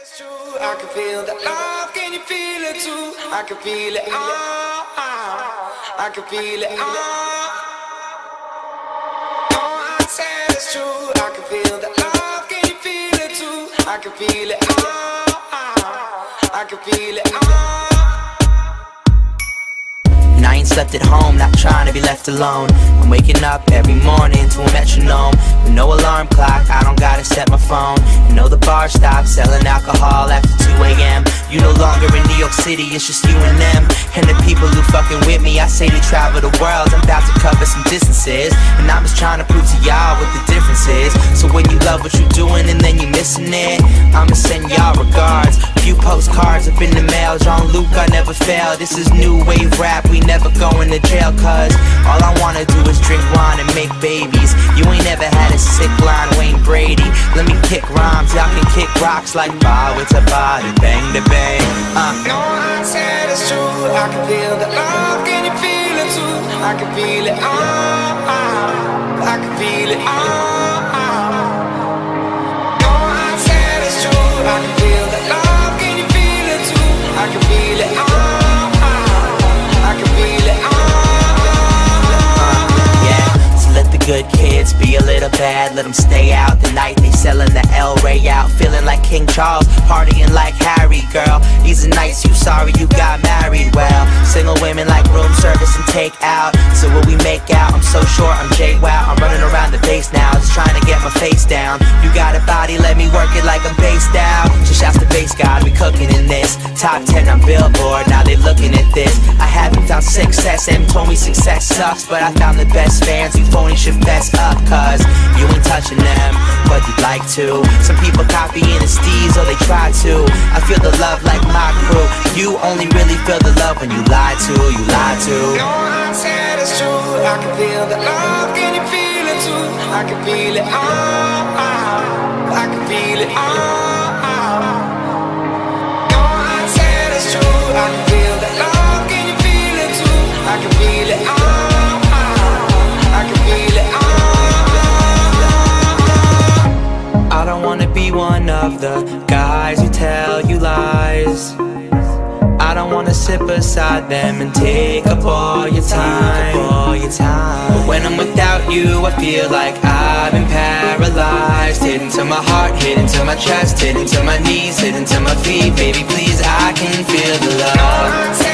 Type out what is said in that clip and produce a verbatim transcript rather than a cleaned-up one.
It's true, I can feel the love, can you feel it too? I can feel it, ah, ah. I can feel it, ah. Oh, I said it's true, I can feel the love, can you feel it too? I can feel it, ah, ah. I can feel it, ah. And I ain't slept at home, not trying to be left alone. I'm waking up every morning to a metronome. With no alarm clock, I don't gotta set my phone. And know the bar stops selling alcohol after two A M You no longer in New York City, it's just you and them. And the people who fucking with me, I say they travel the world. I'm about to cover some distances, and I'm just trying to prove to y'all what the difference is. So when you love what you're doing and then you're missing it, I'ma send y'all regards. Few postcards up in the mail, Jean-Luc, I never fail. This is new wave rap, we never Never going to jail, cause all I wanna do is drink wine and make babies. You ain't ever had a sick line, Wayne Brady. Let me kick rhymes, y'all can kick rocks like ba with a body, bang to bang. Uh. No, I said it's true. I can feel the love, can you feel it too? I can feel it, ah, ah. I can feel it, ah, ah. No, I said it's true. I can feel the love, can you feel it too? I can feel it, ah. Good kids, be a little bad, let them stay out the night. They selling the El Rey out, feeling like King Charles, partying like Harry, girl. These are nights you sorry you got married, well. Single women like room service and take out. So what we make out, I'm so sure I'm J-Wow. I'm running around the base now, just trying to get my face down. You got a body, let me work it like I'm based out. Just shouts the bass god, we cooking in this. Top ten on Billboard, now they looking at this. I haven't found success, and told me success sucks, but I found the best fans, you phony shit. Best up, cause you ain't touching them, but you'd like to. Some people copying the steez, or they try to. I feel the love like my crew. You only really feel the love when you lie to, you lie to. No, I said it's true. I can feel the love, can you feel it too? I can feel it, ah, ah. I can feel it, ah, ah. No, I said it's true. I can feel the love, can you feel it too? I can feel it, ah. I don't wanna be one of the guys who tell you lies. I don't wanna sit beside them and take up all your time, all your time. But when I'm without you, I feel like I've been paralyzed. Hidden to my heart, hidden to my chest, hidden to my knees, hidden to my feet. Baby, please, I can feel the love.